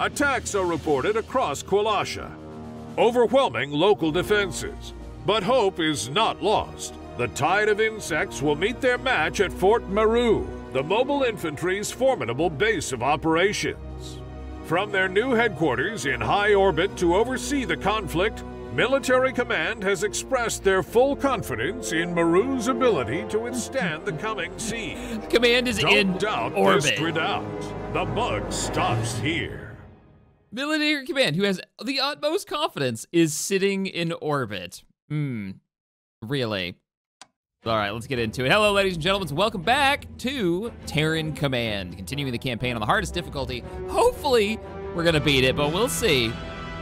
Attacks are reported across Kulasha, overwhelming local defenses. But hope is not lost. The tide of insects will meet their match at Fort Maru, the Mobile Infantry's formidable base of operations. From their new headquarters in high orbit to oversee the conflict, Military Command has expressed their full confidence in Maru's ability to withstand the coming siege. Command is in orbit. This redoubt. The bug stops here. Military Command, who has the utmost confidence, is sitting in orbit. Really? All right, let's get into it. Hello, ladies and gentlemen. Welcome back to Terran Command. Continuing the campaign on the hardest difficulty. Hopefully, we're gonna beat it, but we'll see.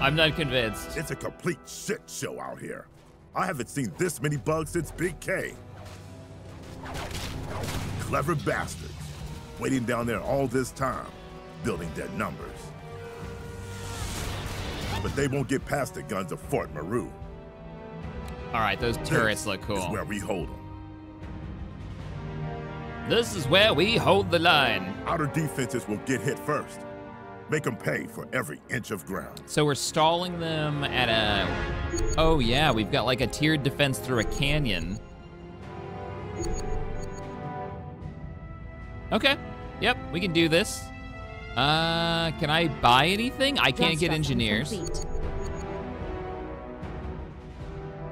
I'm not convinced. It's a complete shit show out here. I haven't seen this many bugs since Big K. Clever bastards. Waiting down there all this time, building their numbers. But they won't get past the guns of Fort Maru. All right, those turrets look cool. This is where we hold them. This is where we hold the line. Outer defenses will get hit first. Make them pay for every inch of ground. So we're stalling them at a... Oh yeah, we've got like a tiered defense through a canyon. Okay, yep, we can do this. Can I buy anything? I can't get engineers.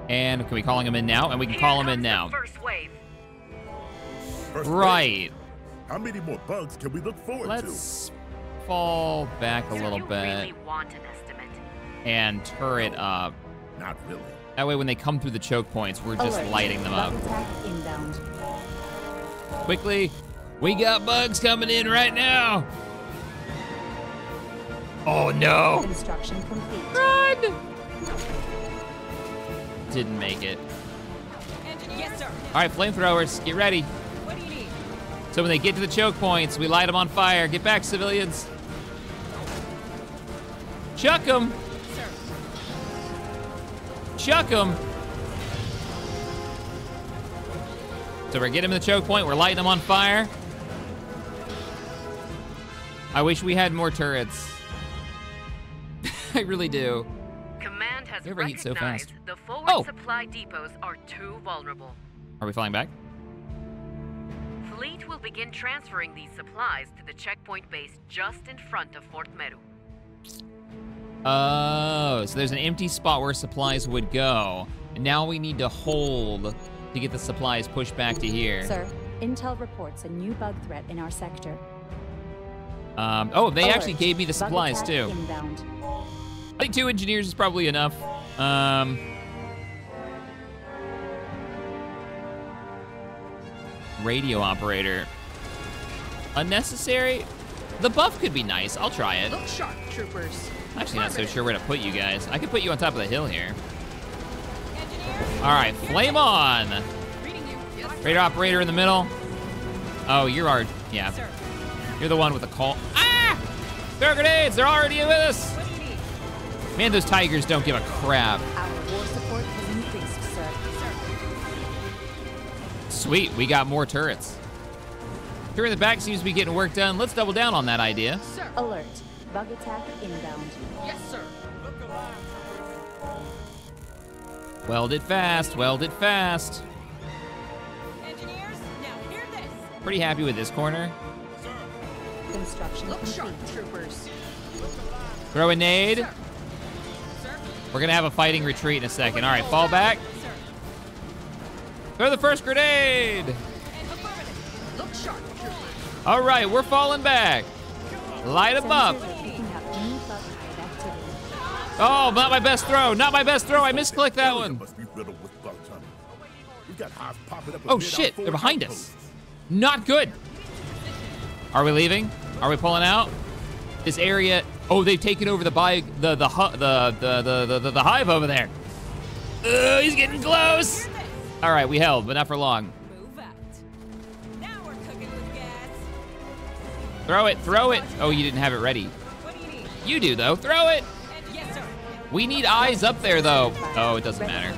And can we call them in now? And we can call them in now. Right. How many more bugs can we look forward to? Let's fall back a little bit. Really want an estimate. And turret up. Not really. That way when they come through the choke points, we're just lighting them up. Quickly, we got bugs coming in right now. Oh no. Construction complete. Run! Didn't make it. Yes, sir. All right, flamethrowers, get ready. What do you need? So when they get to the choke points, we light them on fire. Get back, civilians. Chuck them. Sir. Chuck them. So we're getting them to the choke point. We're lighting them on fire. I wish we had more turrets. I really do. Command has recognized so fast. The forward supply depots are too vulnerable. Are we flying back? Fleet will begin transferring these supplies to the checkpoint base just in front of Fort Meru. Oh, so there's an empty spot where supplies would go. And now we need to hold to get the supplies pushed back to here. Sir, Intel reports a new bug threat in our sector. Oh, they actually gave me the supplies too. Inbound. I think 2 engineers is probably enough. Radio operator. Unnecessary? The buff could be nice. I'll try it. Look sharp, troopers. I'm actually not so sure where to put you guys. I could put you on top of the hill here. Engineers. All right, flame on. Radar operator in the middle. Oh, you're our, yeah. Sir. You're the one with the call. Ah! Throw grenades, they're already with us. Man, those tigers don't give a crap. Our war support has increased, sir. Sweet, we got more turrets. Turret in the back seems to be getting work done. Let's double down on that idea. Sir. Alert, bug attack inbound. Yes, sir. Look alive. Weld it fast, weld it fast. Engineers, now hear this. Pretty happy with this corner. Sir. Construction complete. Look sharp, troopers. Throw a nade. Sir. We're gonna have a fighting retreat in a second. All right, fall back. Throw the first grenade. All right, we're falling back. Light them up. Oh, not my best throw, not my best throw. I misclicked that one. Oh shit, they're behind us. Not good. Are we leaving? Are we pulling out? This area. Oh, they've taken over the hive over there. Ugh, he's getting close. All right, we held, but not for long. Move out. Now we're cooking with gas. Throw it, throw it. Oh, you didn't have it ready. What do you need? You do though. Throw it. Yes, sir. We need eyes up there though. Oh, it doesn't matter.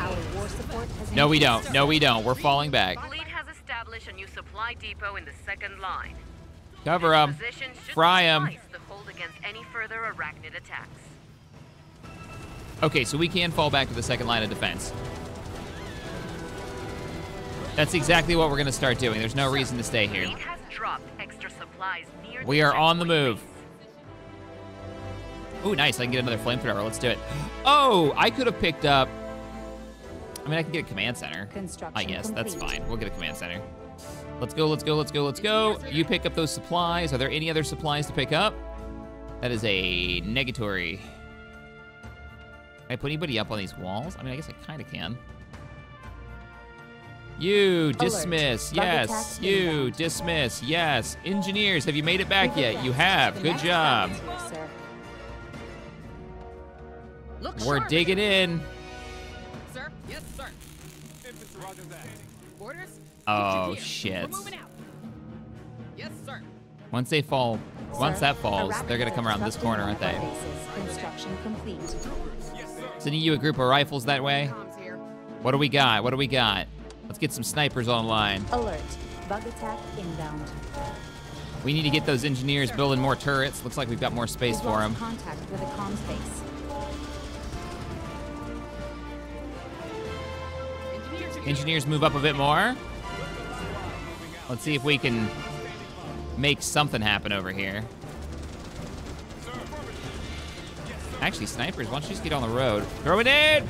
No, we don't. No, we don't. We're falling back. Fleet has established a new supply depot in the second line. Cover them. Fry them. against any further arachnid attacks. Okay, so we can fall back to the second line of defense. That's exactly what we're gonna start doing. There's no reason to stay here. Has dropped extra supplies near we are on the move. Ooh, nice, I can get another flamethrower, let's do it. Oh, I could have picked up, I mean, I can get a command center. I guess, that's fine, we'll get a command center. Let's go, let's go, let's go, let's go. You pick up those supplies. Are there any other supplies to pick up? That is a negatory. Can I put anybody up on these walls? I mean, I guess I kind of can. You dismiss, yes. You dismiss, yes. Engineers, have you made it back yet? You have, good job. We're digging in. Sir, yes, sir. Orders? Oh, shit. Yes, sir. Once they fall, once that falls, they're gonna come around this corner, aren't they? Construction complete. Sending you a group of rifles that way. What do we got? What do we got? Let's get some snipers online. Alert. Bug attack inbound. We need to get those engineers building more turrets. Looks like we've got more space for them. Contact with the comm space. Engineers move up a bit more. Let's see if we can make something happen over here. Actually, snipers, why don't you just get on the road? Throw a grenade!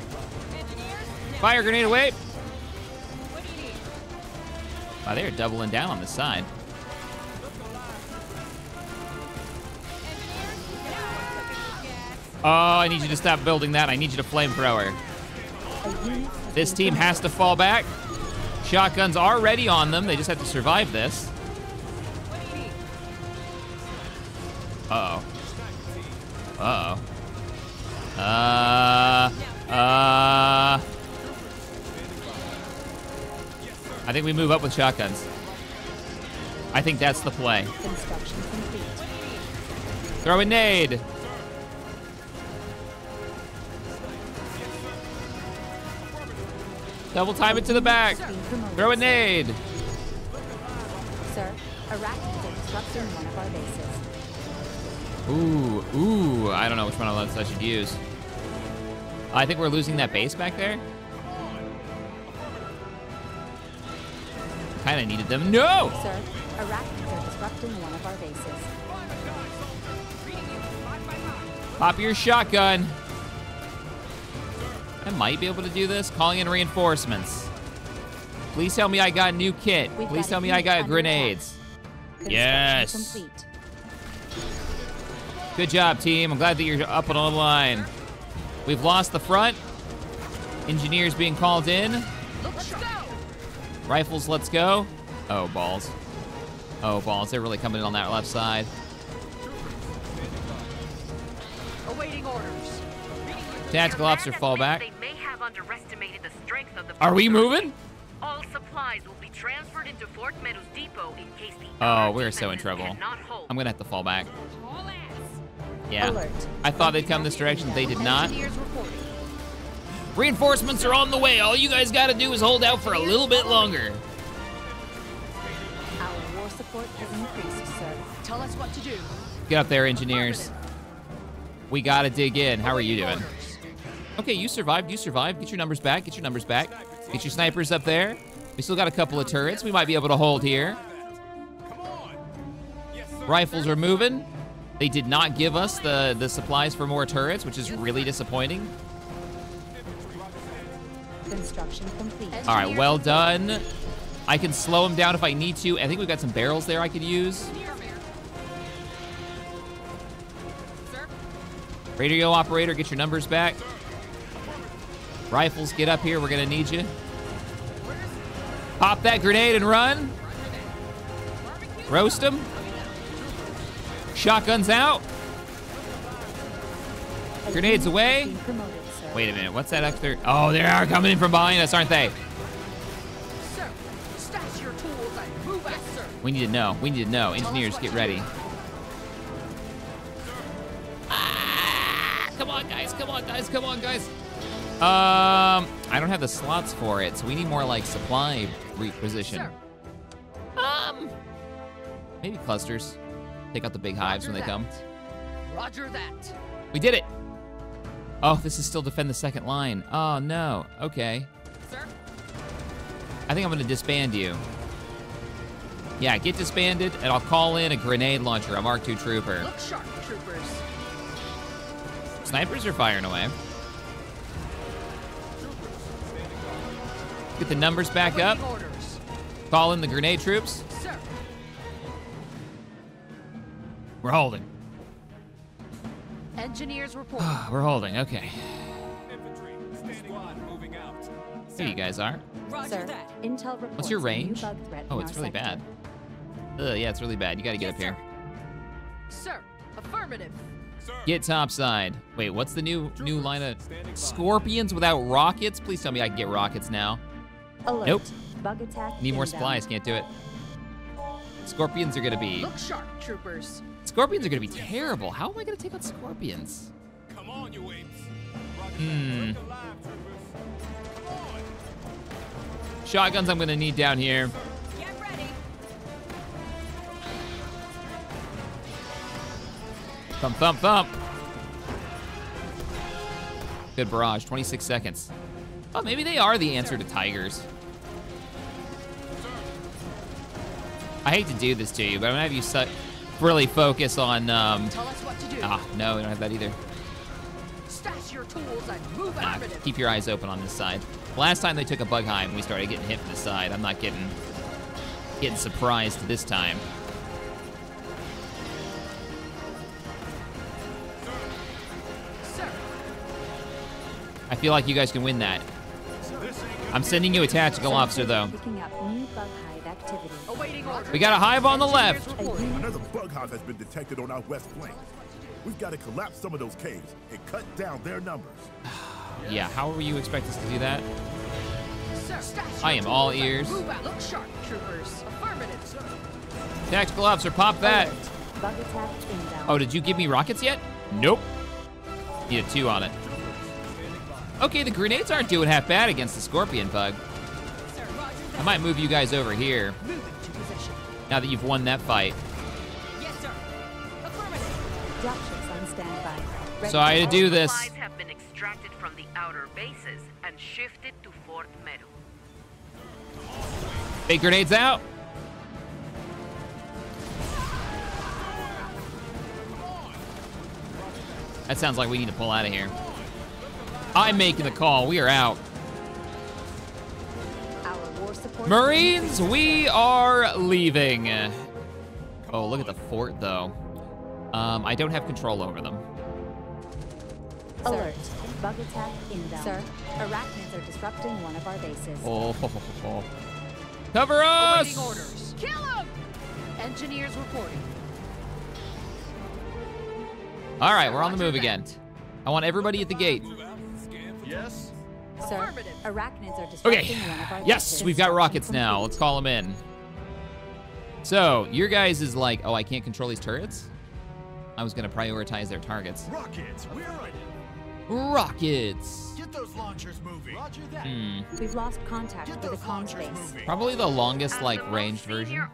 Fire grenade away! Wow, they're doubling down on this side. Oh, I need you to stop building that. I need you to flamethrower. This team has to fall back. Shotguns are ready on them. They just have to survive this. Uh-oh. Uh-oh. I think we move up with shotguns. I think that's the play. Throw a nade. Double time it to the back. Throw a nade. Sir, arachnid disruptor in one of our bases. Ooh, I don't know which one I should use. I think we're losing that base back there. Kinda needed them. No! Sir, arachnids are disrupting one of our bases. Pop your shotgun. I might be able to do this. Calling in reinforcements. Please tell me I got a new kit. Please tell me I got grenades. Yes. Good job, team. I'm glad that you're up and online. We've lost the front. Engineers being called in. Rifles, let's go. Oh, balls. Oh, balls. They're really coming in on that left side. Awaiting orders. Tactical officer, fall back. They may have underestimated the strength of the Are we moving? All supplies will be transferred into Fort Meadows Depot in case the Oh, we're so in trouble. I'm gonna have to fall back. Yeah. Alert. I thought they'd come this direction, they did not. Reinforcements are on the way. All you guys gotta do is hold out for a little bit longer. Our war support has increased, sir. Tell us what to do. Get up there, engineers. We gotta dig in. How are you doing? Okay, you survived, you survived. Get your numbers back, get your numbers back. Get your snipers up there. We still got a couple of turrets. We might be able to hold here. Rifles are moving. They did not give us the supplies for more turrets, which is really disappointing. Construction complete. All right, well done. I can slow them down if I need to. I think we've got some barrels there I could use. Radio operator, get your numbers back. Rifles, get up here, we're gonna need you. Pop that grenade and run. Roast them. Shotguns out. Grenades away. Wait a minute, what's that up there? Oh, they are coming in from behind us, aren't they? We need to know, we need to know. Engineers, get ready. Ah, come on, guys, come on, guys, come on, guys. I don't have the slots for it, so we need more like supply reposition. Maybe clusters. Take out the big hives when they come. Roger that. We did it. Oh, this is still defend the second line. Oh, no. Okay. Sir? I think I'm going to disband you. Yeah, get disbanded, and I'll call in a grenade launcher, a Mark II trooper. Look sharp, troopers. Snipers are firing away. Get the numbers back up. Call in the grenade troops. Sir. We're holding. Engineers report. We're holding, okay. Infantry, squad moving out. There you guys are. Roger that. Intel reports. What's your range? Oh, it's really bad. Ugh, yeah, it's really bad. You gotta get up here. Sir, affirmative. Get topside. Wait, what's the new line of Scorpions without rockets? Please tell me I can get rockets now. Alert. Nope. Bug attack. Need more supplies. Can't do it. Scorpions are gonna be. Look sharp, troopers. Scorpions are gonna be terrible. How am I gonna take out scorpions? Come on, you apes. Hmm. Shotguns I'm gonna need down here. Get ready. Thump, thump, thump. Good barrage, 26 seconds. Oh, maybe they are the answer to tigers. I hate to do this to you, but I'm gonna have you really focus on, Tell us what to do. Ah, no, we don't have that either. Stash your tools and move affirmative. Keep your eyes open on this side. Last time they took a bug hive, we started getting hit from the side. I'm not getting surprised this time. Sir. I feel like you guys can win that. I'm sending you a tactical officer, though. We got a hive on the left. Another bug hive has been detected on our west flank. We've got to collapse some of those caves and cut down their numbers. Yeah, how were you expecting us to do that? Sir, I am all ears. Look sharp, troopers. Affirmative, sir. Tactical officer, pop that. Oh, did you give me rockets yet? Nope. Need a 2 on it. Okay, the grenades aren't doing half bad against the scorpion bug. I might move you guys over here. Now that you've won that fight. Yes, sir. Affirmative. Dropships on standby. So I had to do this. Supplies have been extracted from the outer bases and shifted to Fort Meadow. Big grenades out. That sounds like we need to pull out of here. I'm making the call. We are out. Marines, we are leaving. Oh, look at the fort, though. I don't have control over them. Alert. Bug attack inbound. Sir, arachnids are disrupting one of our bases. Oh, ho, ho, ho. Cover us! Orders. Kill them! Engineers reporting. All right, we're on the move again. I want everybody at the gate. Yes. Sir, arachnids are disrupting one of our bases. We've got rockets now. Let's call them in. So, your guys is like, oh, I can't control these turrets? I was gonna prioritize their targets. Rockets, where are you? Rockets! Get those launchers moving. Roger that. We've lost contact with the comms base. Probably the longest, like, ranged version.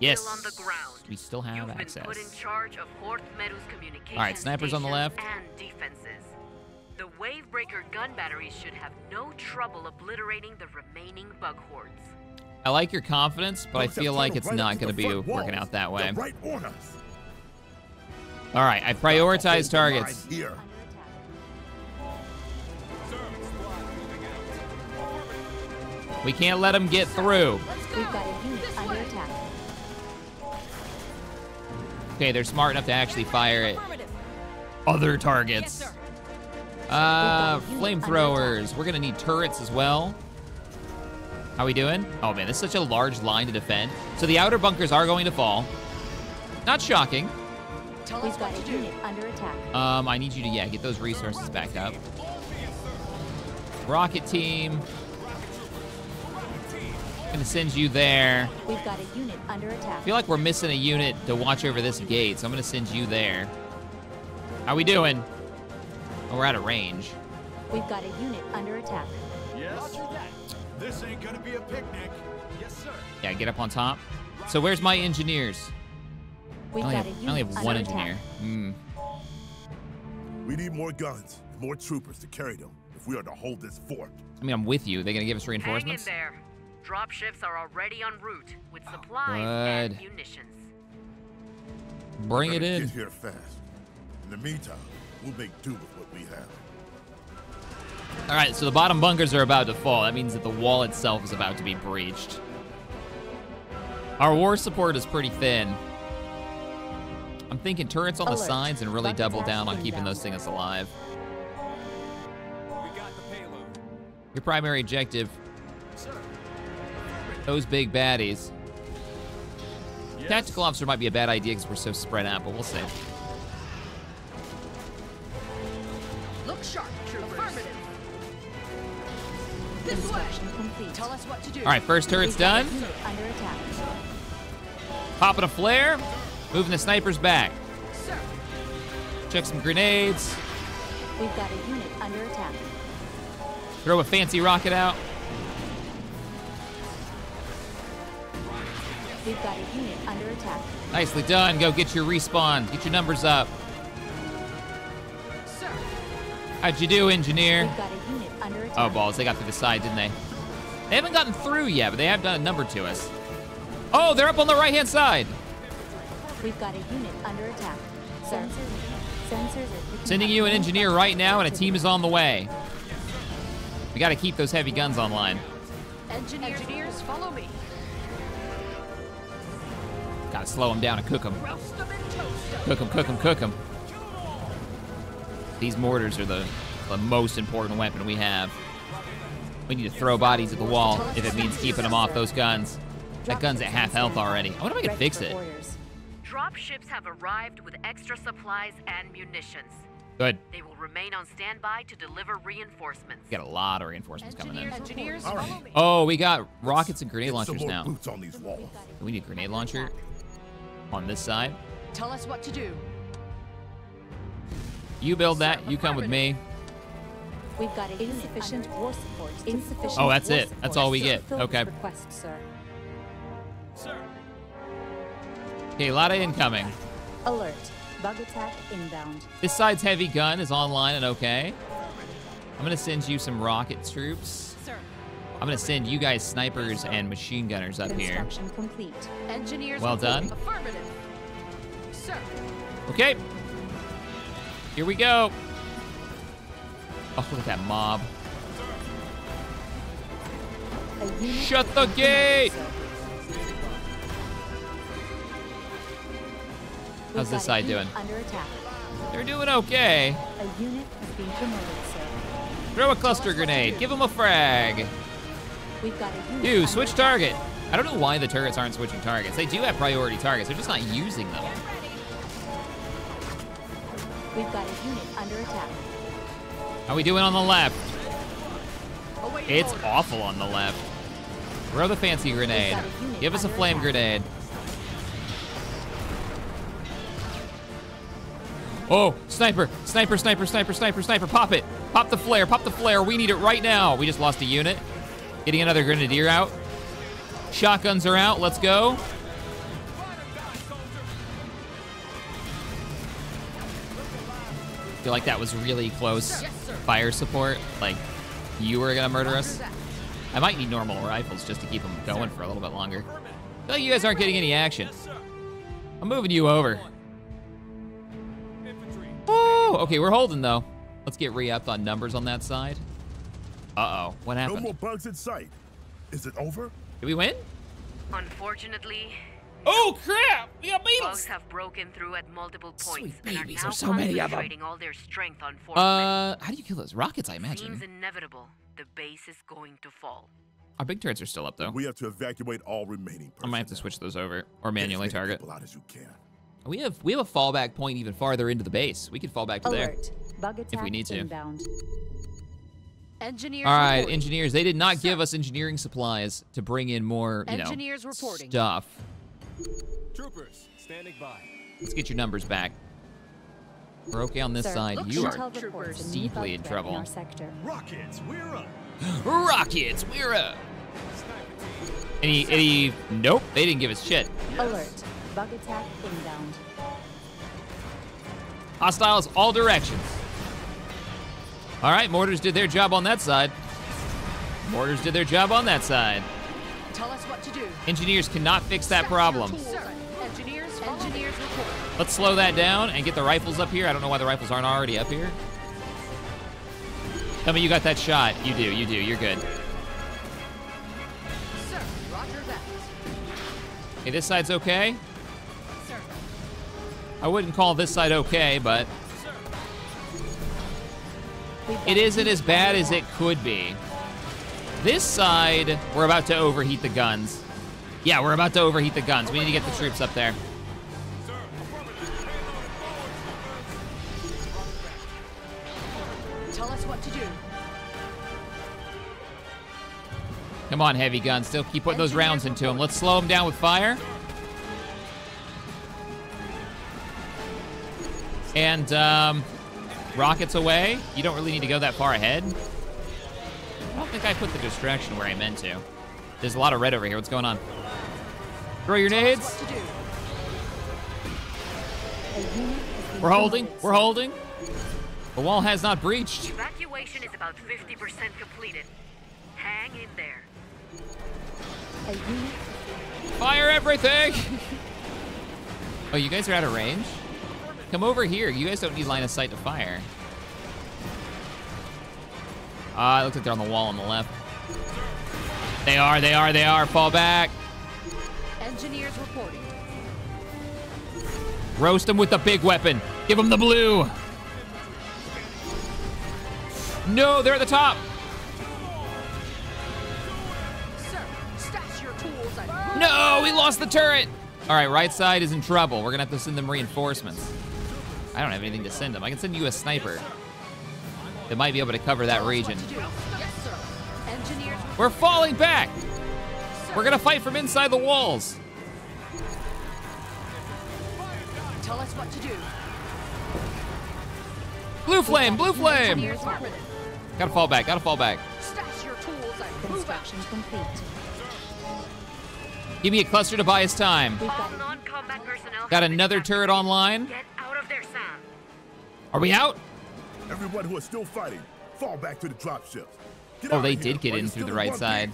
Yes, on the ground. We still have access. Put in charge of Hort Medu's communication. All right, snipers on the left. And defenses. The Wavebreaker gun batteries should have no trouble obliterating the remaining bug hordes. I like your confidence, but I feel like it's not going to be working out that way. Right orders. All right, I prioritize targets. We can't let them get through. We've got a unit under attack. Okay, they're smart enough to actually fire at other targets. Yes, sir. Flamethrowers. We're gonna need turrets as well. How we doing? Oh man, this is such a large line to defend. So the outer bunkers are going to fall. Not shocking. We've got a unit under attack. I need you to, get those resources back up. Rocket team. I'm gonna send you there. We've got a unit under attack. I feel like we're missing a unit to watch over this gate, so I'm gonna send you there. How we doing? Oh, we're out of range. We've got a unit under attack. Yes. This ain't gonna be a picnic. Yes, sir. Yeah, get up on top. So where's my engineers? I only have one engineer. We need more guns and more troopers to carry them if we are to hold this fort. I mean, I'm with you. They're gonna give us reinforcements. Hang in there. Dropships are already en route with supplies and munitions. Bring it in. Get here fast. In the meantime, we'll make do with what we have. All right, so the bottom bunkers are about to fall. That means that the wall itself is about to be breached. Our war support is pretty thin. I'm thinking turrets on the sides and really double down on keeping those things alive. We got the payload. Your primary objective, those big baddies. Yes. Tactical officer might be a bad idea because we're so spread out, but we'll see. Look sharp, troopers. Affirmative. This way. Complete. Tell us what to do. All right, first turret's done. Under attack. Popping a flare. Moving the snipers back. Sir. Check some grenades. We've got a unit under attack. Throw a fancy rocket out. We've got a unit under attack. Nicely done. Go get your respawn. Get your numbers up. Sir. How'd you do, engineer? We've got a unit under attack. Oh, balls. They got through the side, didn't they? They haven't gotten through yet, but they have done a number to us. Oh, they're up on the right-hand side. We've got a unit under attack. Sir. Sensors are sending you an engineer right now, and a team is on the way. We got to keep those heavy guns online. Engineers, follow me. Gotta slow them down and cook them. Cook them, cook them, cook them. These mortars are the most important weapon we have. We need to throw bodies at the wall if it means keeping them off those guns. That gun's at half health already. I wonder if I can fix it. Dropships have arrived with extra supplies and munitions. Good. They will remain on standby to deliver reinforcements. Got a lot of reinforcements coming in. Right. Oh, we got rockets and grenade launchers now. Boots on these walls. We need a grenade launcher on this side. Tell us what to do. You build that. You come with me. We've got insufficient war support. Insufficient. Oh, that's it. That's all we get. Okay. Sir. Okay, a lot of incoming. Alert. Bug attack inbound. This side's heavy gun is online and okay. I'm gonna send you some rocket troops. Sir. I'm gonna send you guys snipers and machine gunners up here. Construction complete. Engineers well done. Affirmative. Sir. Okay. Here we go. Oh, look at that mob. Shut the gate! How's this side doing? Under attack. They're doing okay. A unit has been promoted, sir. Throw a cluster grenade. Give them a frag. We've got a unit. You switch target. I don't know why the turrets aren't switching targets. They do have priority targets. They're just not using them. We've got a unit under attack. How we doing on the left? It's awful on the left. Throw the fancy grenade. Give us a flame grenade. Oh, sniper, sniper, sniper, sniper, sniper, sniper, pop it. Pop the flare, pop the flare. We need it right now. We just lost a unit. Getting another grenadier out. Shotguns are out, let's go. I feel like that was really close. Fire support, like you were gonna murder us. I might need normal rifles just to keep them going for a little bit longer. I feel like you guys aren't getting any action. I'm moving you over. Oh, okay, we're holding though. Let's get re-upped on numbers on that side. Uh-oh, what happened? No more bugs in sight. Is it over? Did we win? Unfortunately. Oh crap! Yeah, bugs have broken through at multiple points. Sweet babies, there's so many of them. All their strength on Fort how do you kill those rockets? I imagine. Seems inevitable. The base is going to fall. Our big turrets are still up though. We have to evacuate all remaining personnel. I might have to switch those over or manually target. As out as you can. We have a fallback point even farther into the base. We could fall back to there if we need to. Engineers engineers. They did not give us engineering supplies to bring in more, you know, stuff. Troopers standing by. Let's get your numbers back. We're okay on this side. You are deeply in trouble. Rockets, we're up. Rockets, we're up. Any? Nope. They didn't give us shit. Alert. Bug attack inbound. Hostiles all directions. All right, mortars did their job on that side. Mortars did their job on that side. Tell us what to do. Engineers cannot fix that problem. Engineers report. Let's slow that down and get the rifles up here. I don't know why the rifles aren't already up here. Tell me you got that shot. You do, you do. You're good. Sir, roger that. Okay, this side's okay. Sir. I wouldn't call this side okay, but it isn't as bad as it could be. This side, we're about to overheat the guns. Yeah, we're about to overheat the guns. We need to get the troops up there. Tell us what to do. Come on, heavy guns. Still keep putting those rounds into them. Let's slow them down with fire. And rockets away. You don't really need to go that far ahead. I don't think I put the distraction where I meant to. There's a lot of red over here. What's going on? Throw your nades. We're holding. We're holding. The wall has not breached. Evacuation is about 50% completed. Hang in there. Fire everything! Oh, you guys are out of range? Come over here. You guys don't need line of sight to fire. Ah, it looks like they're on the wall on the left. They are. Fall back. Engineers reporting. Roast them with the big weapon. Give them the blue. No, they're at the top. Sir, stash your tools. No, we lost the turret. All right, right side is in trouble. We're going to have to send them reinforcements. I don't have anything to send them. I can send you a sniper. They might be able to cover that region. We're falling back. We're gonna fight from inside the walls. Tell us what to do. Blue flame, blue flame. Gotta fall back, gotta fall back. Stash your tools and move out. Give me a cluster to buy us time. Got another turret online. Get out of there, Sam. Are we out? Everyone who is still fighting, fall back to the dropship. Oh, they did get in through the right side.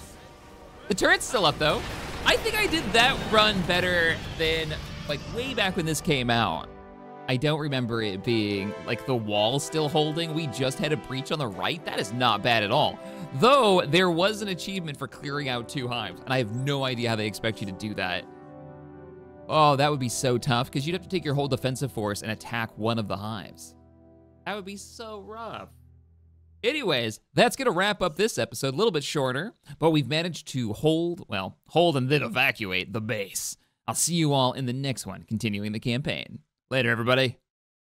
The turret's still up, though. I think I did that run better than, like, way back when this came out. I don't remember it being, like, the wall still holding. We just had a breach on the right. That is not bad at all. Though, there was an achievement for clearing out 2 hives, and I have no idea how they expect you to do that. Oh, that would be so tough, because you'd have to take your whole defensive force and attack one of the hives. That would be so rough. Anyways, that's going to wrap up this episode. A little bit shorter, but we've managed to hold and then evacuate the base. I'll see you all in the next one, continuing the campaign. Later, everybody.